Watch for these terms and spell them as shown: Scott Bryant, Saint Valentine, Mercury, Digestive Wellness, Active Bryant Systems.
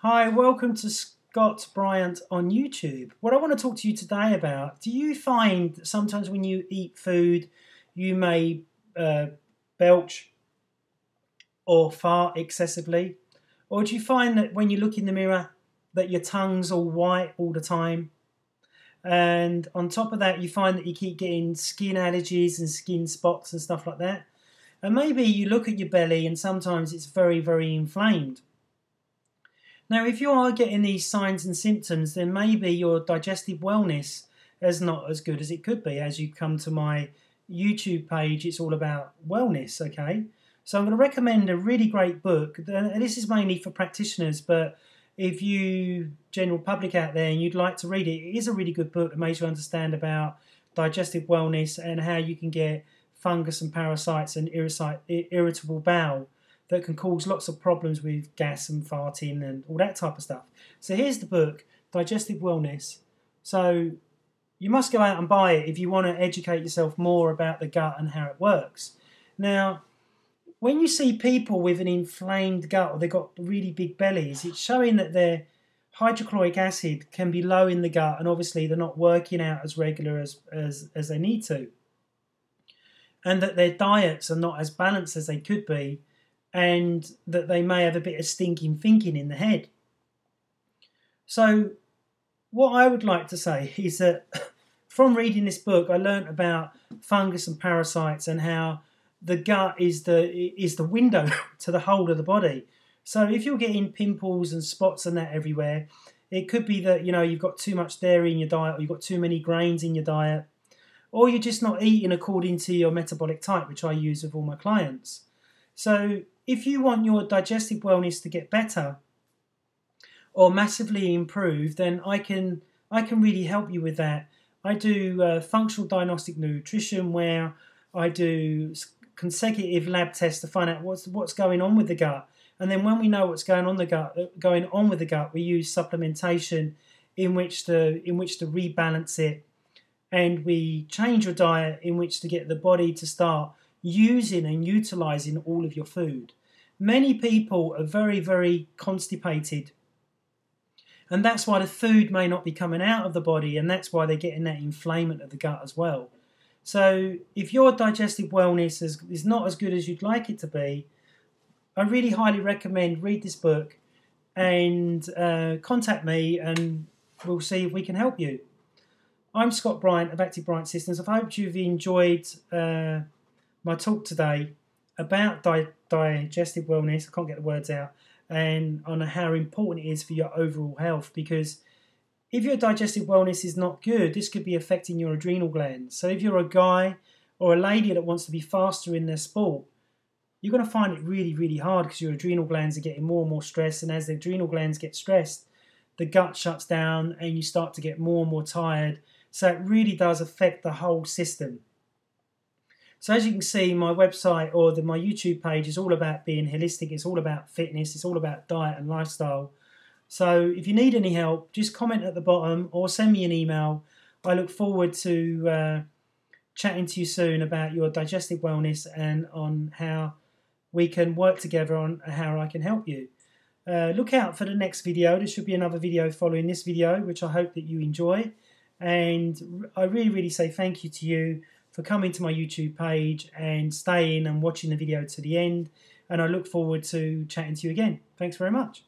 Hi, welcome to Scott Bryant on YouTube. What I want to talk to you today about, do you find that sometimes when you eat food you may belch or fart excessively? Or do you find that when you look in the mirror that your tongue's all white all the time? And on top of that you find that you keep getting skin allergies and skin spots and stuff like that. And maybe you look at your belly and sometimes it's very, very inflamed. Now, if you are getting these signs and symptoms, then maybe your digestive wellness is not as good as it could be. As you come to my YouTube page, it's all about wellness, okay? So I'm going to recommend a really great book, and this is mainly for practitioners, but if you, general public out there, and you'd like to read it, it is a really good book that makes you understand about digestive wellness and how you can get fungus and parasites and irritable bowel that can cause lots of problems with gas and farting and all that type of stuff. So here's the book, Digestive Wellness. So you must go out and buy it if you want to educate yourself more about the gut and how it works. Now, when you see people with an inflamed gut or they've got really big bellies, it's showing that their hydrochloric acid can be low in the gut and obviously they're not working out as regular as they need to. And that their diets are not as balanced as they could be, and that they may have a bit of stinking thinking in the head. So what I would like to say is that from reading this book, I learned about fungus and parasites and how the gut is the window to the whole of the body. So if you're getting pimples and spots and that everywhere, it could be that, you know, you've got too much dairy in your diet, or you've got too many grains in your diet, or you're just not eating according to your metabolic type, which I use with all my clients. So if you want your digestive wellness to get better or massively improve, then I can really help you with that. I do functional diagnostic nutrition, where I do consecutive lab tests to find out what's going on with the gut. And then when we know what's going on with the gut, we use supplementation in which to rebalance it, and we change your diet in which to get the body to start using and utilising all of your food. Many people are very, very constipated, and that's why the food may not be coming out of the body, and that's why they're getting that inflammation of the gut as well. So if your digestive wellness is not as good as you'd like it to be, I really highly recommend read this book and contact me, and we'll see if we can help you. I'm Scott Bryant of Active Bryant Systems. I hope you've enjoyed my talk today about digestive wellness, I can't get the words out, and on how important it is for your overall health, because if your digestive wellness is not good, this could be affecting your adrenal glands. So if you're a guy or a lady that wants to be faster in their sport, you're going to find it really, really hard, because your adrenal glands are getting more and more stressed, and as the adrenal glands get stressed, the gut shuts down and you start to get more and more tired. So it really does affect the whole system. So as you can see, my website or my YouTube page is all about being holistic, it's all about fitness, it's all about diet and lifestyle. So if you need any help, just comment at the bottom or send me an email. I look forward to chatting to you soon about your digestive wellness and on how we can work together on how I can help you. Look out for the next video. There should be another video following this video, which I hope that you enjoy. And I really, really say thank you to you for coming to my YouTube page and staying and watching the video to the end, and I look forward to chatting to you again. Thanks very much.